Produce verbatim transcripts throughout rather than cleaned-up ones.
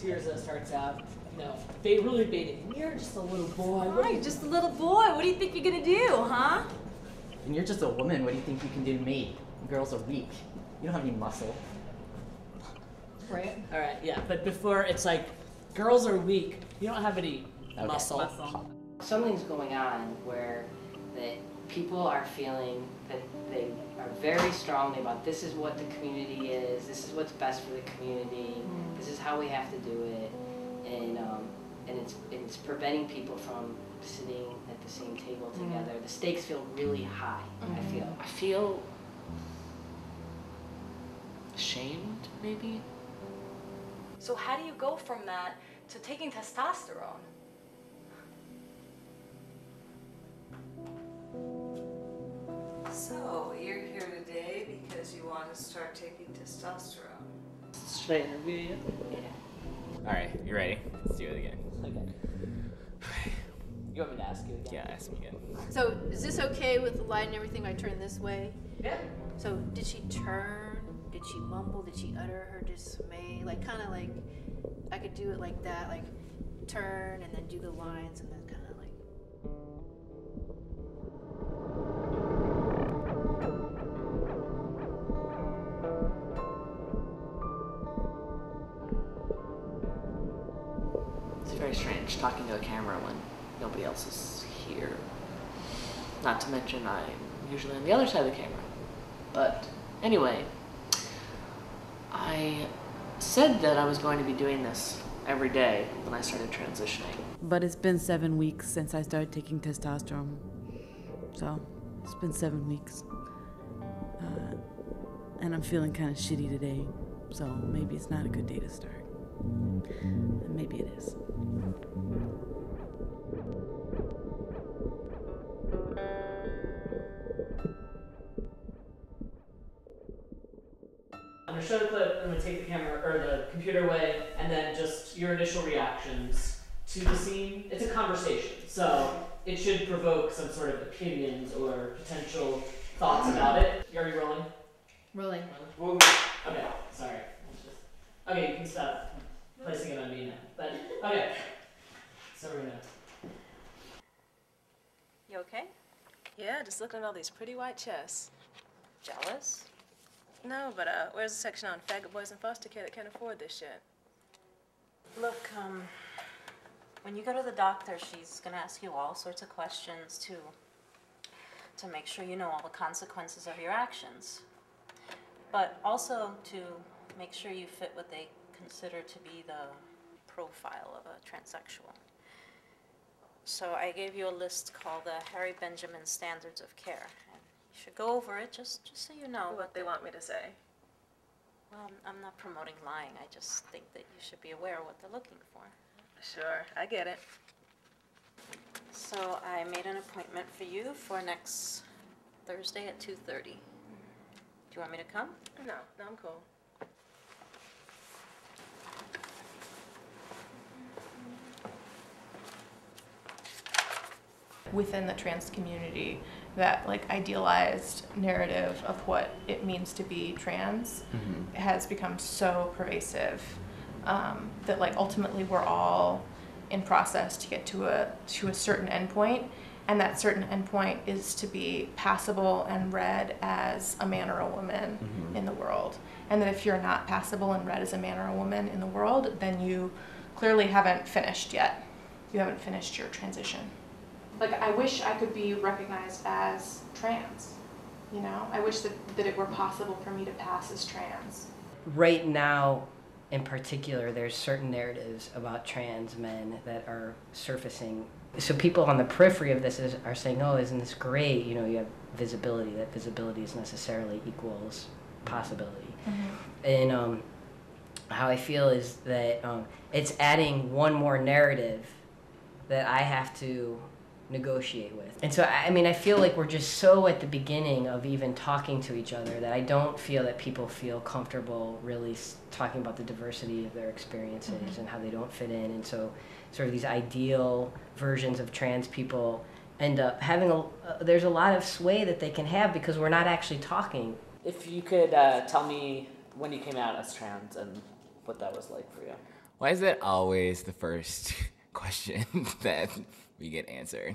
Tirza starts out, you know, they really baiting. You're just a little boy. Right, just a little boy. What do you think you're gonna do, huh? And you're just a woman. What do you think you can do to me? Girls are weak. You don't have any muscle. Right. All right. Yeah. But before it's like, girls are weak. You don't have any okay. muscle. muscle. Something's going on where that people are feeling that they are very strongly about this is what the community is. This is what's best for the community. Mm. This is how we have to do it. And um, and it's it's preventing people from sitting at the same table together. Mm. The stakes feel really high. Mm. I feel. I feel ashamed, maybe. So how do you go from that to taking testosterone? So, you're here today because you want to start taking testosterone. Should I interview you? Yeah. Alright, you ready? Let's do it again. Okay. You want me to ask you again? Yeah, ask me again. So, is this okay with the light and everything? I turn this way? Yeah. So, did she turn? Did she mumble? Did she utter her dismay? Like, kind of like, I could do it like that, like turn and then do the lines and then kind of like. It's very strange talking to a camera when nobody else is here. Not to mention I'm usually on the other side of the camera. But anyway. I said that I was going to be doing this every day when I started transitioning. But it's been seven weeks since I started taking testosterone. So, it's been seven weeks. Uh, and I'm feeling kind of shitty today, so maybe it's not a good day to start. And maybe it is. Show the clip, I'm going to take the camera or the computer away, and then just your initial reactions to the scene. It's a conversation, so it should provoke some sort of opinions or potential thoughts about it. Are you rolling? Rolling. Rolling. Okay, sorry. Just... Okay, you can stop placing it on me now. But okay, so we're gonna. You okay? Yeah, just looking at all these pretty white chests. Jealous? No, but uh, where's the section on faggot boys in foster care that can't afford this shit? Look, um, when you go to the doctor, she's gonna ask you all sorts of questions to, to make sure you know all the consequences of your actions. But also to make sure you fit what they consider to be the profile of a transsexual. So I gave you a list called the Harry Benjamin Standards of Care. You should go over it, just, just so you know. What they want me to say. Well, I'm, I'm not promoting lying. I just think that you should be aware of what they're looking for. Sure, I get it. So I made an appointment for you for next Thursday at two thirty. Mm-hmm. Do you want me to come? No, no, I'm cool. Within the trans community, that like idealized narrative of what it means to be trans mm-hmm. has become so pervasive um, that like ultimately we're all in process to get to a to a certain endpoint, and that certain endpoint is to be passable and read as a man or a woman mm-hmm. in the world, and that if you're not passable and read as a man or a woman in the world, then you clearly haven't finished yet. You haven't finished your transition. Like, I wish I could be recognized as trans, you know? I wish that, that it were possible for me to pass as trans. Right now, in particular, there's certain narratives about trans men that are surfacing. So people on the periphery of this is, are saying, oh, isn't this great? You know, you have visibility, that visibility is necessarily equals possibility. Mm-hmm. And um, how I feel is that um, it's adding one more narrative that I have to negotiate with. And so, I mean, I feel like we're just so at the beginning of even talking to each other that I don't feel that people feel comfortable really talking about the diversity of their experiences mm-hmm. and how they don't fit in. And so sort of these ideal versions of trans people end up having a, uh, there's a lot of sway that they can have because we're not actually talking. If you could uh, tell me when you came out as trans and what that was like for you. Why is that always the first question that we get answered?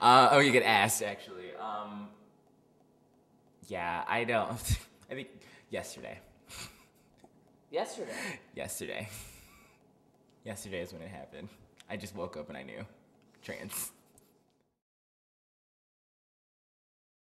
Uh, oh, you get asked, actually. Um, yeah, I don't. I think yesterday. Yesterday? Yesterday. Yesterday is when it happened. I just woke up and I knew. Trans.